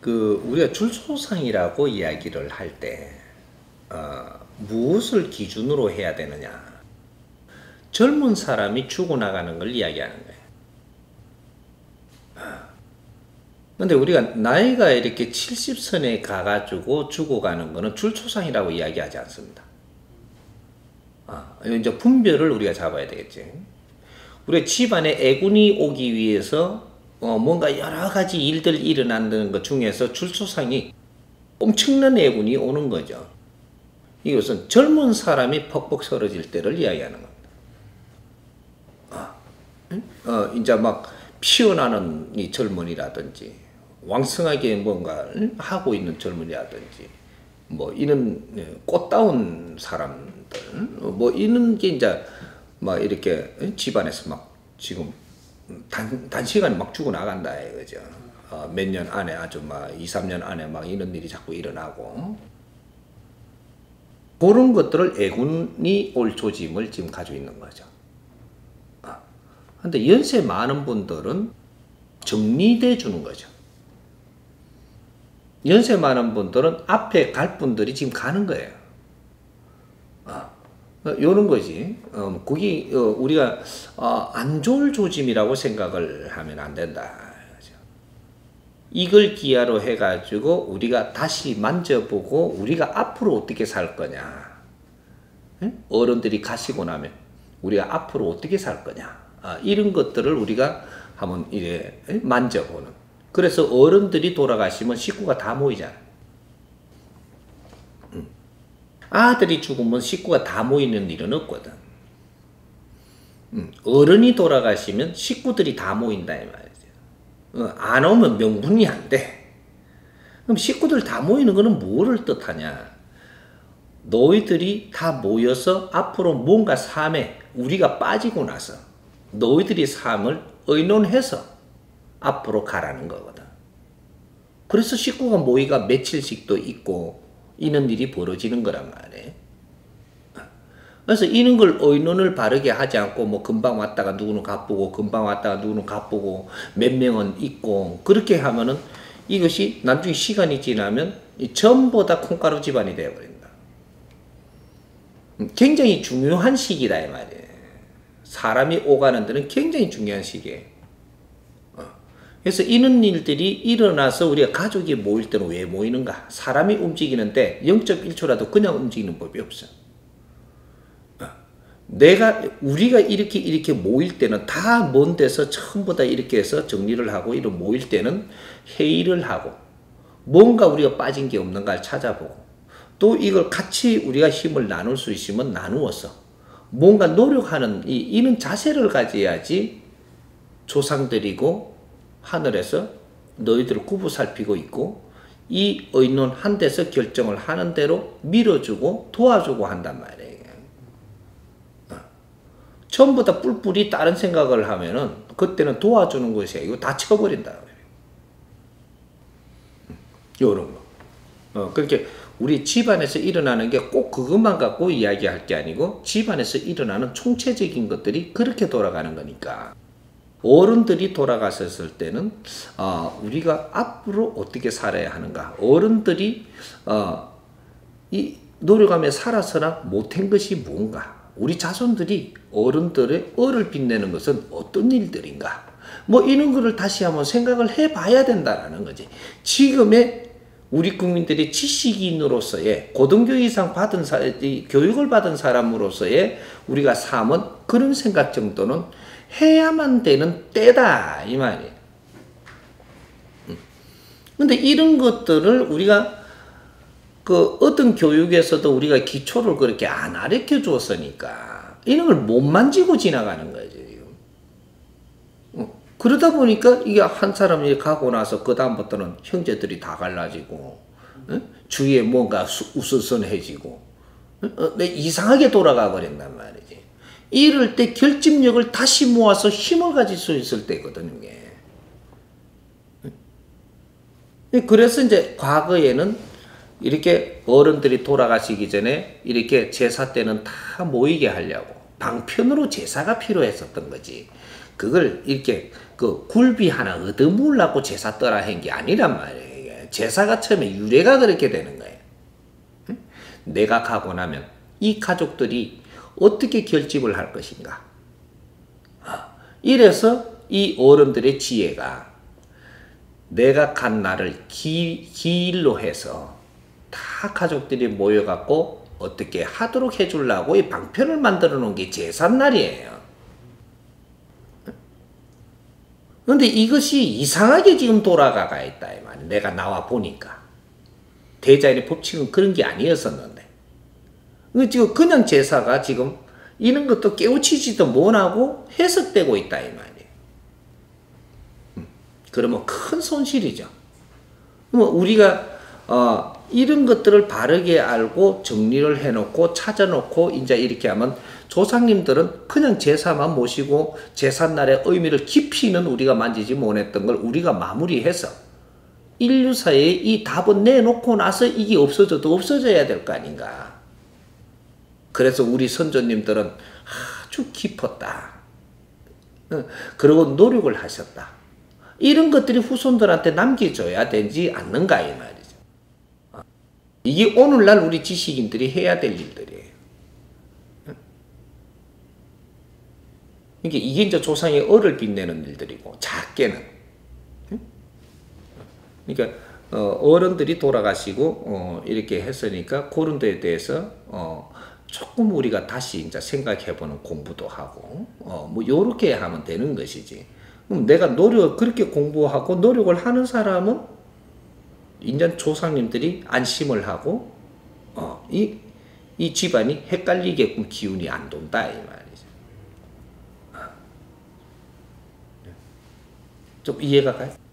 그 우리가 줄소상이라고 이야기를 할 때 무엇을 기준으로 해야 되느냐? 젊은 사람이 죽어나가는 걸 이야기하는 거예요. 근데 우리가 나이가 이렇게 70선에 가가지고 죽어가는 거는 줄초상이라고 이야기하지 않습니다. 이제 분별을 우리가 잡아야 되겠지. 우리 집안에 애군이 오기 위해서 뭔가 여러 가지 일들이 일어나는 것 중에서 줄초상이 엄청난 애군이 오는 거죠. 이것은 젊은 사람이 퍽퍽 쓰러질 때를 이야기하는 겁니다. 이제 막 피어나는 이 젊은이라든지, 왕성하게 뭔가 하고 있는 젊은이라든지, 뭐 이런 꽃다운 사람들, 뭐 이런 게 이제 막 이렇게 집안에서 막 지금 단시간에 막 죽어나간다 이거죠. 몇 년 안에 아주 막 2, 3년 안에 막 이런 일이 자꾸 일어나고, 그런 것들을 애군이 올 조짐을 지금 가지고 있는 거죠. 근데 연세 많은 분들은 정리돼 주는 거죠. 연세 많은 분들은 앞에 갈 분들이 지금 가는 거예요. 요런 거지. 그게 우리가 안 좋을 조짐이라고 생각을 하면 안 된다. 이걸 기아로 해가지고 우리가 다시 만져보고 우리가 앞으로 어떻게 살 거냐. 응? 어른들이 가시고 나면 우리가 앞으로 어떻게 살 거냐. 이런 것들을 우리가 한번 이제 만져보는. 그래서 어른들이 돌아가시면 식구가 다 모이잖아. 아들이 죽으면 식구가 다 모이는 일은 없거든. 어른이 돌아가시면 식구들이 다 모인다 이 말이죠. 안 오면 명분이 안 돼. 그럼 식구들 다 모이는 거는 뭐를 뜻하냐? 너희들이 다 모여서 앞으로 뭔가 삶에 우리가 빠지고 나서 너희들이 삶을 의논해서 앞으로 가라는 거거든. 그래서 식구가 모이가 며칠씩도 있고 이런 일이 벌어지는 거란 말이에요. 그래서 이런 걸 의논을 바르게 하지 않고 뭐 금방 왔다가 누구는 갚고 금방 왔다가 누구는 갚고 몇 명은 있고 그렇게 하면은 이것이 나중에 시간이 지나면 전부 다 콩가루 집안이 되어버린다. 굉장히 중요한 시기다 이 말이에요. 사람이 오가는 데는 굉장히 중요한 시기예요. 그래서 이런 일들이 일어나서 우리가 가족이 모일 때는 왜 모이는가? 사람이 움직이는데 0.1초라도 그냥 움직이는 법이 없어. 우리가 이렇게 모일 때는 다 먼 데서 전부 다 이렇게 해서 정리를 하고, 이런 모일 때는 회의를 하고, 뭔가 우리가 빠진 게 없는가를 찾아보고, 또 이걸 같이 우리가 힘을 나눌 수 있으면 나누어서 뭔가 노력하는 이런 자세를 가져야지 조상들이고 하늘에서 너희들을 구부살피고 있고 이 의논 한 데서 결정을 하는 대로 밀어주고 도와주고 한단 말이에요. 전부 다 뿔뿔이 다른 생각을 하면은 그때는 도와주는 것이 아니고 다 쳐버린다. 요런 거. 그렇게 우리 집안에서 일어나는 게 꼭 그것만 갖고 이야기할 게 아니고 집안에서 일어나는 총체적인 것들이 그렇게 돌아가는 거니까 어른들이 돌아가셨을 때는 우리가 앞으로 어떻게 살아야 하는가, 어른들이 이 노력하며 살아서나 못한 것이 뭔가, 우리 자손들이 어른들의 얼을 빛내는 것은 어떤 일들인가, 뭐 이런 거를 다시 한번 생각을 해봐야 된다라는 거지. 지금의 우리 국민들이 지식인으로서의 고등교육 이상 받은 교육을 받은 사람으로서의 우리가 삶은 그런 생각 정도는 해야만 되는 때다 이 말이에요. 근데 이런 것들을 우리가 그 어떤 교육에서도 우리가 기초를 그렇게 안 가르쳐 줬으니까 이런 걸 못 만지고 지나가는 거지. 그러다 보니까 이게 한 사람이 가고 나서 그 다음부터는 형제들이 다 갈라지고 주위에 뭔가 우스선해지고 이상하게 돌아가 버린단 말이지. 이럴 때 결집력을 다시 모아서 힘을 가질 수 있을 때거든요. 그래서 이제 과거에는 이렇게 어른들이 돌아가시기 전에 이렇게 제사 때는 다 모이게 하려고 방편으로 제사가 필요했었던 거지. 그걸 이렇게 그 굴비 하나 얻어먹으려고 제사 떠라 한 게 아니란 말이에요. 제사가 처음에 유래가 그렇게 되는 거예요. 응? 내가 가고 나면 이 가족들이 어떻게 결집을 할 것인가. 이래서 이 어른들의 지혜가 내가 간 날을 기일로 해서 다 가족들이 모여갖고 어떻게 하도록 해주려고 이 방편을 만들어 놓은 게 제삿날이에요. 근데 이것이 이상하게 지금 돌아가가 있다 이 말이에요. 내가 나와 보니까 대자연의 법칙은 그런 게 아니었었는데 지금 그냥 제사가 지금 이런 것도 깨우치지도 못하고 해석되고 있다 이 말이에요. 그러면 큰 손실이죠. 우리가 이런 것들을 바르게 알고 정리를 해놓고 찾아놓고 이제 이렇게 하면 조상님들은 그냥 제사만 모시고 제삿날의 의미를 깊이는 우리가 만지지 못했던 걸 우리가 마무리해서 인류사에 이 답은 내놓고 나서 이게 없어져도 없어져야 될 거 아닌가. 그래서 우리 선조님들은 아주 깊었다. 그리고 노력을 하셨다. 이런 것들이 후손들한테 남겨줘야 되지 않는가 이 말이에요. 이게 오늘날 우리 지식인들이 해야 될 일들이에요. 이게 이제 조상의 얼을 빛내는 일들이고 작게는. 그러니까 어른들이 돌아가시고 이렇게 했으니까 그런 데에 대해서 조금 우리가 다시 이제 생각해보는 공부도 하고 뭐 요렇게 하면 되는 것이지. 그럼 내가 그렇게 공부하고 노력을 하는 사람은 인제 조상님들이 안심을 하고 이 집안이 헷갈리게끔 기운이 안 돈다 이 말이죠. 좀 이해가 가요?